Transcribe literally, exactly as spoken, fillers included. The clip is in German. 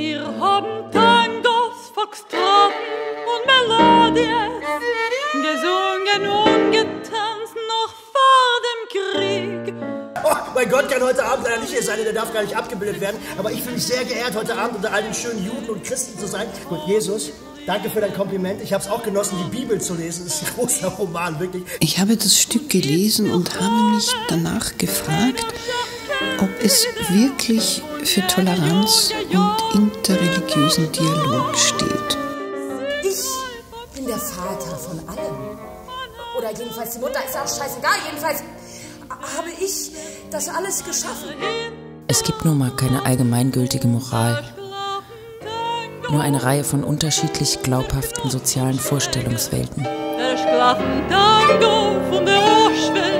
Wir haben Tangos, Foxtrot und Melodies gesungen und getanzt noch vor dem Krieg. Oh, mein Gott, kann heute Abend leider nicht hier sein, der darf gar nicht abgebildet werden. Aber ich fühle mich sehr geehrt, heute Abend unter all den schönen Juden und Christen zu sein. Und Jesus, danke für dein Kompliment. Ich habe es auch genossen, die Bibel zu lesen. Das ist ein großer Roman, wirklich. Ich habe das Stück gelesen und habe mich danach gefragt, ob es wirklich für Toleranz und interreligiösen Dialog steht. Ich bin der Vater von allem. Oder jedenfalls die Mutter, ist auch scheißegal. Jedenfalls habe ich das alles geschaffen. Es gibt nun mal keine allgemeingültige Moral. Nur eine Reihe von unterschiedlich glaubhaften sozialen Vorstellungswelten. Der Schlafentango von der Oschwelschimerlager,